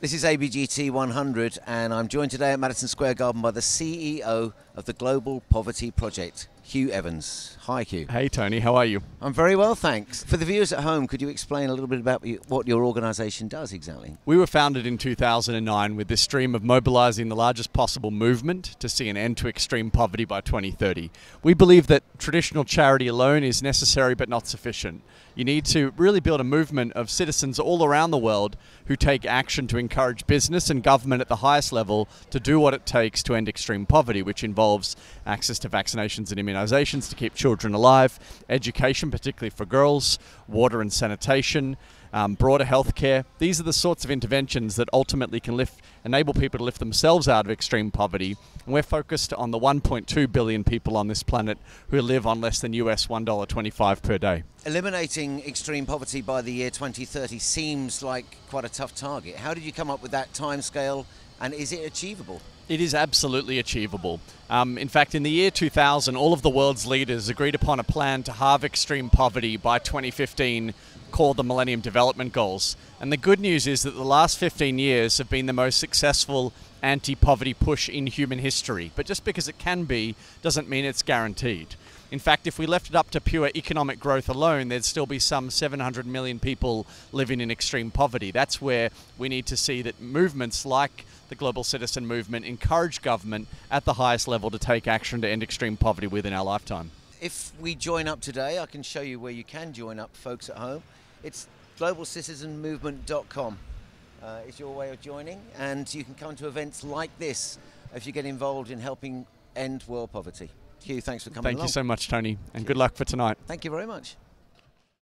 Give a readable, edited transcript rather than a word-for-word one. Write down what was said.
This is ABGT100, and I'm joined today at Madison Square Garden by the CEO of the Global Poverty Project, Hugh Evans. Hi, Hugh. Hey, Tony. How are you? I'm very well, thanks. For the viewers at home, could you explain a little bit about what your organisation does exactly? We were founded in 2009 with this dream of mobilising the largest possible movement to see an end to extreme poverty by 2030. We believe that traditional charity alone is necessary but not sufficient. You need to really build a movement of citizens all around the world who take action to encourage business and government at the highest level to do what it takes to end extreme poverty, which involves access to vaccinations and immunizations to keep children alive, education, particularly for girls, water and sanitation, broader healthcare. These are the sorts of interventions that ultimately can enable people to lift themselves out of extreme poverty. And we're focused on the 1.2 billion people on this planet who live on less than US $1.25 per day. Eliminating extreme poverty by the year 2030 seems like quite a tough target. How did you come up with that timescale, and is it achievable? It is absolutely achievable. In fact, in the year 2000, all of the world's leaders agreed upon a plan to halve extreme poverty by 2015 called the Millennium Development Goals. And the good news is that the last 15 years have been the most successful anti-poverty push in human history. But just because it can be doesn't mean it's guaranteed. In fact, if we left it up to pure economic growth alone, there'd still be some 700 million people living in extreme poverty. That's where we need to see that movements like the Global Citizen Movement encourage government at the highest level to take action to end extreme poverty within our lifetime. If we join up today, I can show you where you can join up, folks at home. It's globalcitizenmovement.com is your way of joining, and you can come to events like this if you get involved in helping end world poverty. Hugh, thanks for coming along. Thank you so much, Tony, and good luck for tonight. Thank you very much.